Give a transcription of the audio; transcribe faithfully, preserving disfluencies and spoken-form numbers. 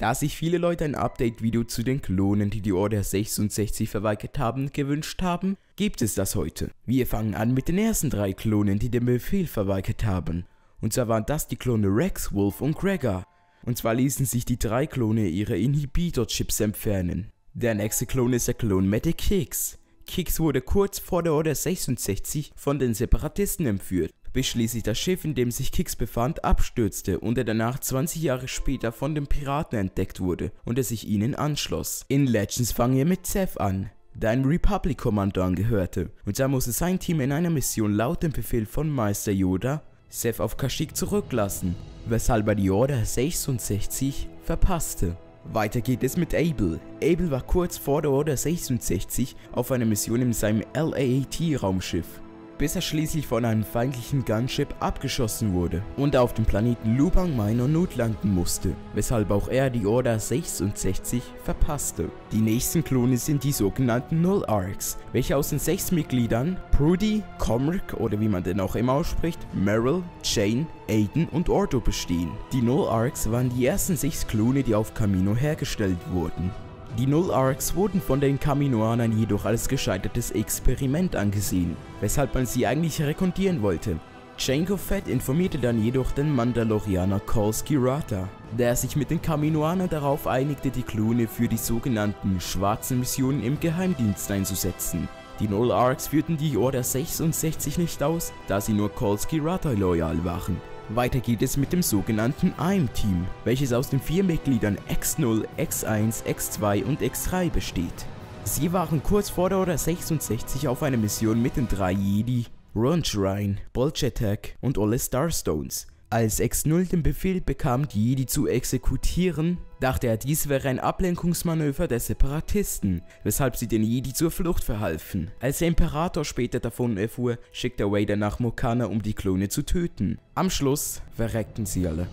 Da sich viele Leute ein Update-Video zu den Klonen, die die Order sechsundsechzig verweigert haben, gewünscht haben, gibt es das heute. Wir fangen an mit den ersten drei Klonen, die den Befehl verweigert haben. Und zwar waren das die Klone Rex, Wolf und Gregor. Und zwar ließen sich die drei Klone ihre Inhibitor-Chips entfernen. Der nächste Klon ist der Klon Matic Kix. Kix wurde kurz vor der Order sechsundsechzig von den Separatisten entführt, bis schließlich das Schiff, in dem sich Kix befand, abstürzte und er danach zwanzig Jahre später von den Piraten entdeckt wurde und er sich ihnen anschloss. In Legends fangen wir mit Seth an, der einem Republic-Kommando angehörte, und da musste sein Team in einer Mission laut dem Befehl von Meister Yoda Seth auf Kashyyyk zurücklassen, weshalb er die Order sechsundsechzig verpasste. Weiter geht es mit Abel. Abel war kurz vor der Order sechsundsechzig auf einer Mission in seinem L A A T-Raumschiff, bis er schließlich von einem feindlichen Gunship abgeschossen wurde und auf dem Planeten Lupang Minor Not landen musste, weshalb auch er die Order sechsundsechzig verpasste. Die nächsten Klone sind die sogenannten Null-Arcs, welche aus den sechs Mitgliedern Prudy, Comrick oder wie man den auch immer ausspricht, Meryl, Jane, Aiden und Ordo bestehen. Die Null-Arcs waren die ersten sechs Klone, die auf Kamino hergestellt wurden. Die Null-Arcs wurden von den Kaminoanern jedoch als gescheitertes Experiment angesehen, weshalb man sie eigentlich rekondieren wollte. Jango Fett informierte dann jedoch den Mandalorianer Kal Skirata, der sich mit den Kaminoanern darauf einigte, die Klone für die sogenannten schwarzen Missionen im Geheimdienst einzusetzen. Die Null-Arcs führten die Order sechsundsechzig nicht aus, da sie nur Kal Skirata loyal waren. Weiter geht es mit dem sogenannten I M Team, welches aus den vier Mitgliedern X null, X eins, X zwei und X drei besteht. Sie waren kurz vor der Order sechsundsechzig auf einer Mission mit den drei Jedi, Ron Shrine, Bolch Attack und alle Starstones. Als X null den Befehl bekam, die Jedi zu exekutieren, dachte er, dies wäre ein Ablenkungsmanöver der Separatisten, weshalb sie den Jedi zur Flucht verhalfen. Als der Imperator später davon erfuhr, schickte er Vader nach Mokana, um die Klone zu töten. Am Schluss verreckten sie alle.